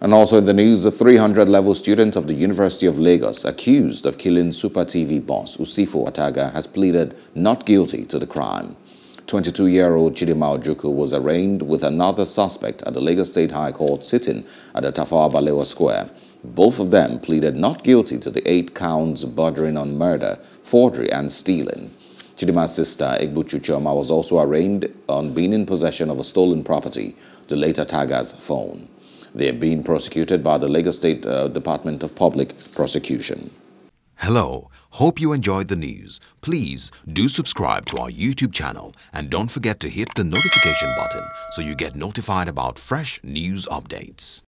And also in the news, the 300-level student of the University of Lagos accused of killing Super TV boss Usifo Ataga has pleaded not guilty to the crime. 22-year-old Chidinma Ojukwu was arraigned with another suspect at the Lagos State High Court sitting at the Tafawa Balewa Square. Both of them pleaded not guilty to the 8 counts bordering on murder, forgery and stealing. Chidinma's sister, Egbuchu Chuchoma, was also arraigned on being in possession of a stolen property, the late Ataga's phone. They are being prosecuted by the Lagos State Department of Public Prosecution. Hello, hope you enjoyed the news. Please do subscribe to our YouTube channel and don't forget to hit the notification button so you get notified about fresh news updates.